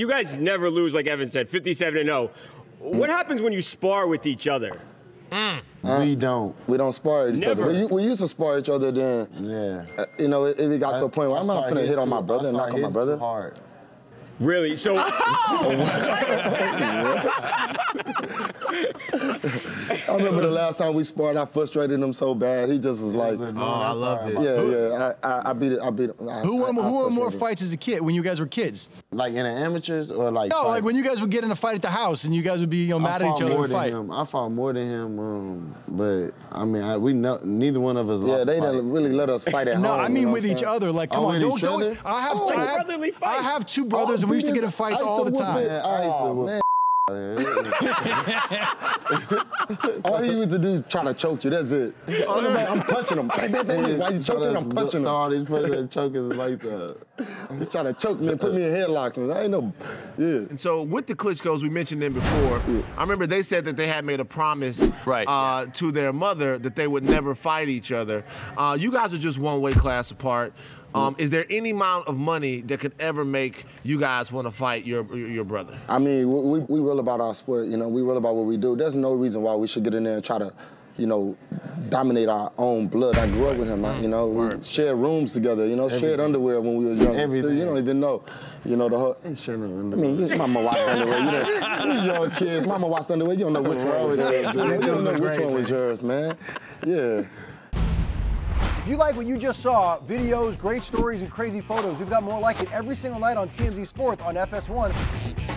You guys never lose, like Evan said, 57-0. What happens when you spar with each other? We don't spar at each other. We used to spar at each other then. Yeah. You know, it got to a point where I'm not gonna hit on my brother and knock on my brother. Hard. Really? So. I remember the last time we sparred, I frustrated him so bad. He just was like, "Oh, I love this." Yeah. I beat it. Who won more fights as a kid when you guys were kids? Like in the amateurs or like? No, like when you guys would get in a fight at the house and you guys would be mad at each other and fight. I fought more than him, but I mean, neither one of us lost. Yeah, they didn't really let us fight at home. No, I mean with each other. Like, come on, don't. I have two brothers and we used to get in fights all the time. I used to. All he used to do is try to choke you, that's it. I'm punching him. Why you choking? I'm punching him. All these players choking his lights out. He's trying to choke me and put me in headlocks. I ain't no, yeah. And so with the Klitschkos, we mentioned them before, I remember they said that they had made a promise to their mother that they would never fight each other. You guys are just one weight class apart. Is there any amount of money that could ever make you guys want to fight your brother? I mean, we real about our sport, you know. We real about what we do. There's no reason why we should get in there and try to, you know, dominate our own blood. I grew up with him, you know. We shared rooms together, you know, shared underwear when we were young. Everything. You don't even know, you know, the whole, I mean, mama watched underwear. You young kids, mama watched underwear. You don't know which one was yours. You don't know which one was yours, man. Yeah. If you like what you just saw, videos, great stories, and crazy photos, we've got more like it every single night on TMZ Sports on FS1.